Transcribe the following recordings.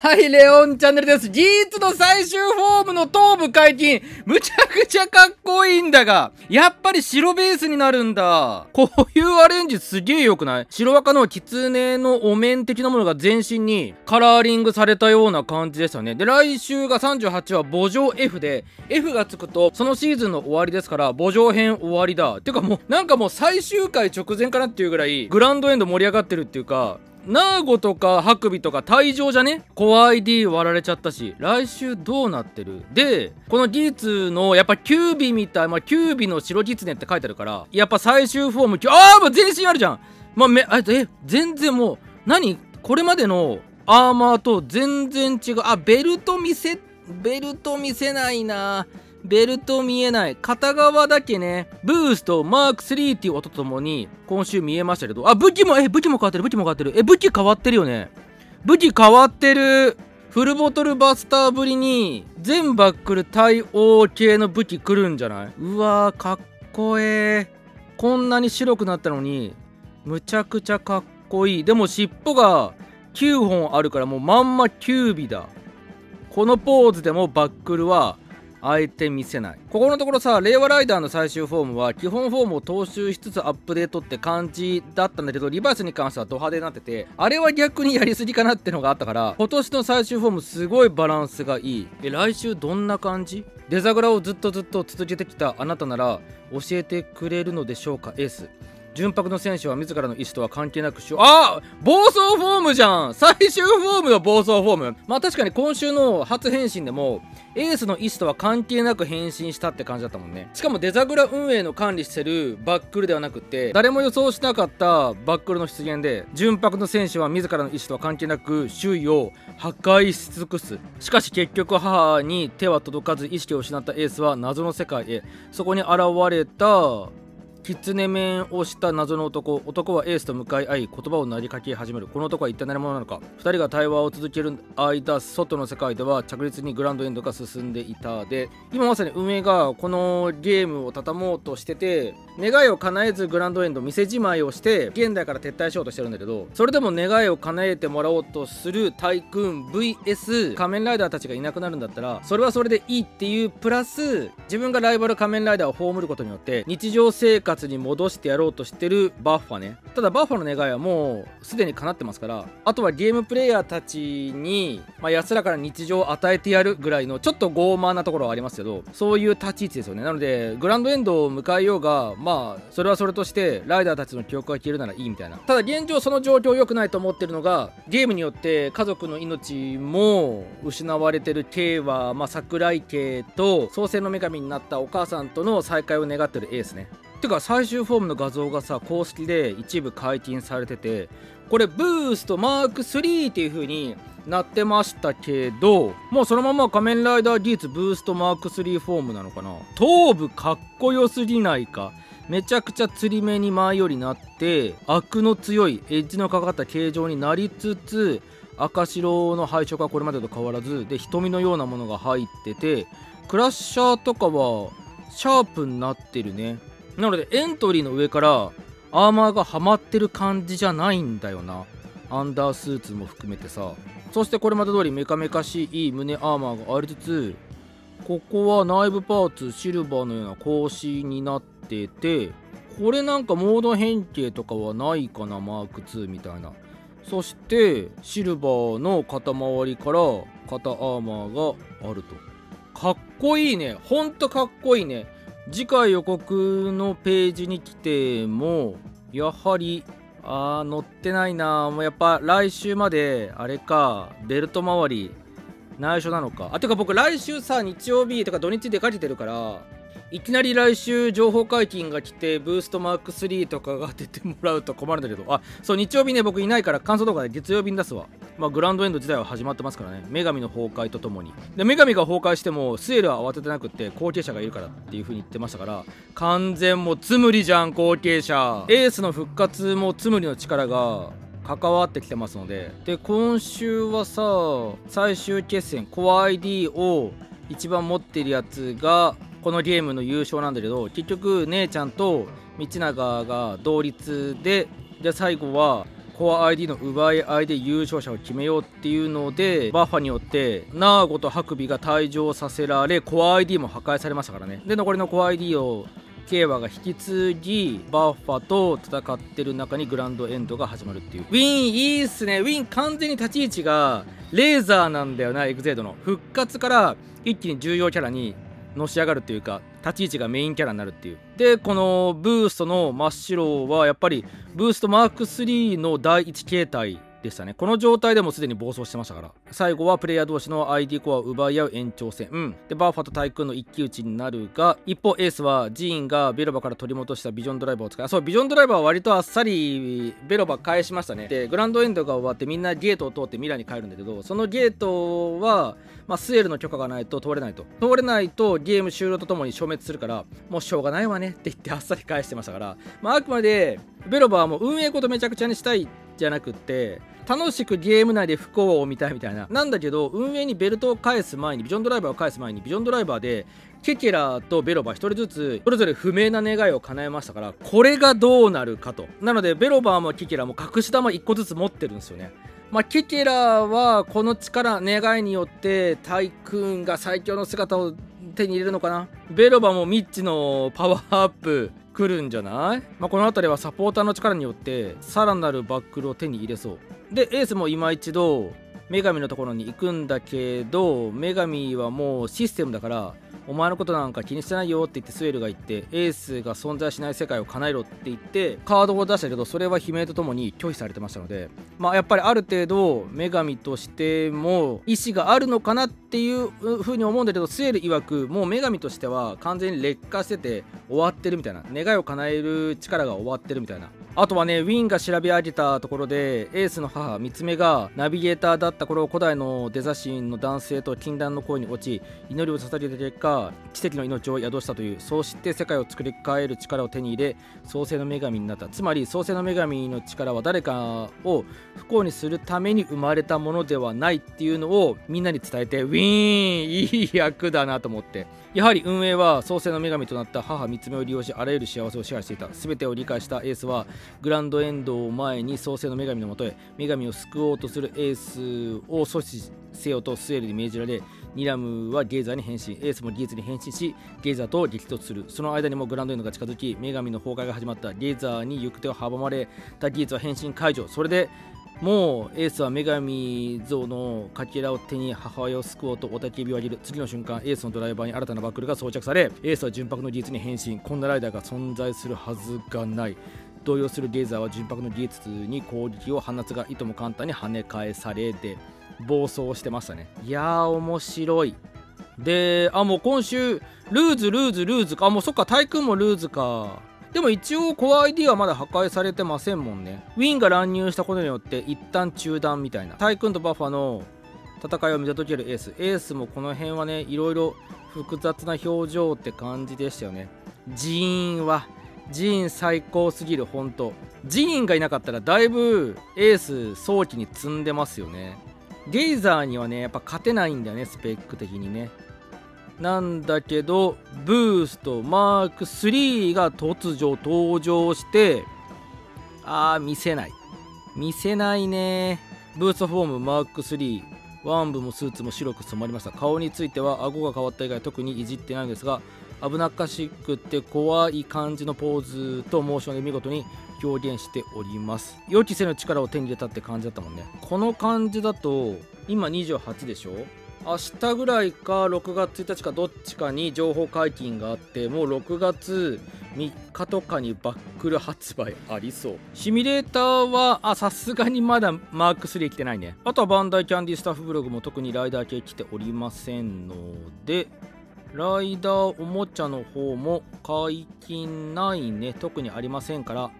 はい、レオンチャンネルです。ギーツの最終フォームの頭部解禁。むちゃくちゃかっこいいんだが、やっぱり白ベースになるんだ。こういうアレンジすげえ良くない？白赤の狐のお面的なものが全身にカラーリングされたような感じでしたね。で、来週が38話、墓場 F で、F がつくと、そのシーズンの終わりですから、墓場編終わりだ。てかもう、なんかもう最終回直前かなっていうぐらい、グランドエンド盛り上がってるっていうか、ナーゴとかハクビとか退場じゃね？怖い D 割られちゃったし、来週どうなってる？で、このギーツの、やっぱキュービみたい、まあ、キュービの白ギツネって書いてあるから、やっぱ最終フォーム、あーもう全身あるじゃん！まあ、全然もう、これまでのアーマーと全然違う。あ、ベルト見せないな。ベルト見えない。片側だけね、ブースト、マーク3っていう音ともに、今週見えましたけど、あ、武器も変わってる。武器変わってるよね。武器変わってる。フルボトルバスターぶりに、全バックル対応系の武器来るんじゃない？うわー、かっこええ。こんなに白くなったのに、むちゃくちゃかっこいい。でも尻尾が9本あるから、もうまんま9尾だ。このポーズでもバックルは、相手見せない。ここのところさ、令和ライダーの最終フォームは基本フォームを踏襲しつつアップデートって感じだったんだけど、リバースに関してはド派手になってて、あれは逆にやりすぎかなってのがあったから、今年の最終フォームすごいバランスがいい。来週どんな感じ？デザグラをずっと続けてきたあなたなら教えてくれるのでしょうか、エース。純白の選手は自らの意思とは関係なく暴走フォームじゃん。最終フォームの暴走フォーム。まあ確かに今週の初変身でもエースの意思とは関係なく変身したって感じだったもんね。しかもデザグラ運営の管理してるバックルではなくて、誰も予想しなかったバックルの出現で、純白の選手は自らの意思とは関係なく周囲を破壊し尽くす。しかし結局母に手は届かず意識を失ったエースは謎の世界へ。そこに現れた狐面をした謎の男。男はエースと向かい合い、言葉を投げかけ始める。この男は一体何者なのか。2人が対話を続ける間、外の世界では着実にグランドエンドが進んでいた。で、今まさに運営がこのゲームを畳もうとしてて、願いを叶えずグランドエンド見せじまいをして現代から撤退しようとしてるんだけど、それでも願いを叶えてもらおうとするタイクーン VS 仮面ライダーたちがいなくなるんだったら、それはそれでいいっていうプラス、自分がライバル仮面ライダーを葬ることによって日常生活に戻してやろうとしてるバッファね。ただバッファの願いはもうすでに叶ってますから、あとはゲームプレイヤーたちに、安らかな日常を与えてやるぐらいのちょっと傲慢なところはありますけど、そういう立ち位置ですよね。なのでグランドエンドを迎えようが、それはそれとしてライダーたちの記憶が消えるならいいみたいな。ただ現状その状況良くないと思ってるのが、ゲームによって家族の命も失われてる系は、桜井系と創世の女神になったお母さんとの再会を願ってるエースね。てか最終フォームの画像がさ、公式で一部解禁されてて、これブーストマーク3っていう風になってましたけど、もうそのまま仮面ライダーギーツブーストマーク3フォームなのかな。頭部かっこよすぎないか。めちゃくちゃ釣り目に前よりなって、アクの強いエッジのかかった形状になりつつ、赤白の配色はこれまでと変わらずで、瞳のようなものが入ってて、クラッシャーとかはシャープになってるね。なのでエントリーの上からアーマーがはまってる感じじゃないんだよな。アンダースーツも含めてさ。そしてこれまで通りメカメカしい胸アーマーがありつつ、ここは内部パーツシルバーのような格子になってて、これなんかモード変形とかはないかな、マーク2みたいな。そしてシルバーの肩周りから肩アーマーがあると。かっこいいね。ほんとかっこいいね。次回予告のページに来ても、やはり、載ってないな。もうやっぱ来週まで、あれか、ベルト周り、内緒なのか。てか僕来週さ、日曜日とか土日出かけてるから、いきなり来週情報解禁が来て、ブーストマーク3とかが出てもらうと困るんだけど、そう、日曜日ね、僕いないから感想動画で月曜日に出すわ。グランドエンド自体は始まってますからね。女神の崩壊とともに。で、女神が崩壊しても、スエルは慌ててなくって、後継者がいるからっていう風に言ってましたから、完全もうツムリじゃん、後継者。エースの復活もツムリの力が関わってきてますので。で、今週はさ、最終決戦、コア ID を一番持ってるやつが、このゲームの優勝なんだけど、結局姉ちゃんと道長が同率で、最後はコア ID の奪い合いで優勝者を決めようっていうので、バッファによってナーゴとハクビが退場させられ、コア ID も破壊されましたからね。で残りのコア ID をケイワが引き継ぎ、バッファと戦ってる中にグランドエンドが始まるっていう。ウィンいいっすね。ウィン完全に立ち位置がレーザーなんだよな。エグゼイドの復活から一気に重要キャラにのし上がるというか、立ち位置がメインキャラになるっていう。でこのブーストの真っ白はやっぱりブーストマーク3の第1形態でしたね。この状態でもすでに暴走してましたから。最後はプレイヤー同士の ID コアを奪い合う延長戦、でバーファとタイクーンの一騎打ちになるが、一方エースはジーンがベロバから取り戻したビジョンドライバーを使い、そうビジョンドライバーは割とあっさりベロバ返しましたね。でグランドエンドが終わってみんなゲートを通ってミラに帰るんだけど、そのゲートは、スエルの許可がないと通れないとゲーム終了とともに消滅するから、もうしょうがないわねって言ってあっさり返してましたから、あくまでベロバはもう運営ごとめちゃくちゃにしたいじゃなくって、楽しくゲーム内で不幸を見たいみたいな、なんだけど運営にベルトを返す前に、ビジョンドライバーを返す前に、ビジョンドライバーでケケラとベロバ1人ずつそれぞれ不明な願いを叶えましたから、これがどうなるかと。なのでベロバーもケケラも隠し玉1個ずつ持ってるんですよね。ケケラはこの力願いによってタイクーンが最強の姿を手に入れるのかな。ベロバもミッチのパワーアップ来るんじゃない？この辺りはサポーターの力によってさらなるバックルを手に入れそうで、エースも今一度女神のところに行くんだけど、女神はもうシステムだからお前のことなんか気にしてないよって言って、スエルが言ってエースが存在しない世界を叶えろって言ってカードを出したけど、それは悲鳴とともに拒否されてましたので、やっぱりある程度女神としても意思があるのかなっていうふうに思うんだけど、スエル曰くもう女神としては完全に劣化してて終わってるみたいな、願いを叶える力が終わってるみたいな。あとはね、ウィンが調べ上げたところで、エースの母ミツメがナビゲーターだった頃、古代のデザ神の男性と禁断の恋に落ち祈りを捧げた結果、奇跡の命を宿したという。そうして世界を作り変える力を手に入れ創世の女神になった。つまり創世の女神の力は誰かを不幸にするために生まれたものではないっていうのをみんなに伝えて、ウィーンいい役だなと思って。やはり運営は創世の女神となった母ミツメを利用しあらゆる幸せを支配していた。全てを理解したエースはグランドエンドを前に創世の女神のもとへ、女神を救おうとするエースを阻止せよとスエルに命じられ、ニラムはゲイザーに変身、エースもギーツに変身しゲイザーと激突する。その間にもグランドエンドが近づき女神の崩壊が始まった。ゲイザーに行く手を阻まれたギーツは変身解除。それでもうエースは女神像のかけらを手に母親を救おうと雄たけびを上げる。次の瞬間エースのドライバーに新たなバックルが装着され、エースは純白のギーツに変身。こんなライダーが存在するはずがない。動揺するゲイザーは純白の技術に攻撃を放つが、いとも簡単に跳ね返されて暴走してましたね。いやー面白い。でもう今週ルーズか。もうそっか、タイクーンもルーズか。でも一応コア ID はまだ破壊されてませんもんね。ウィンが乱入したことによって一旦中断みたいな。タイクーンとバッファの戦いを見届けるエース。エースもこの辺はね、いろいろ複雑な表情って感じでしたよね。ジーン最高すぎる。本当ジーンがいなかったらだいぶエース早期に積んでますよね。ゲイザーにはねやっぱ勝てないんだよね、スペック的にね。なんだけどブーストマーク3が突如登場して、見せないね。ブーストフォームマーク3、ワンブもスーツも白く染まりました。顔については顎が変わった以外特にいじってないんですが、危なっかしくて怖い感じのポーズとモーションで見事に表現しております。予期せぬ力を手に入れたって感じだったもんね。この感じだと今28でしょ。明日ぐらいか6月1日かどっちかに情報解禁があって、もう6月3日とかにバックル発売ありそう。シミュレーターはさすがにまだマーク3来てないね。あとはバンダイキャンディスタッフブログも特にライダー系来ておりませんので、ライダーおもちゃの方も解禁ないね、特にありませんから、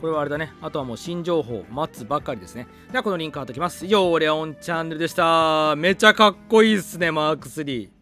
これはあれだね。あとはもう新情報待つばかりですね。ではこのリンク貼っておきます。以上レオンチャンネルでした。めちゃかっこいいっすねマーク3。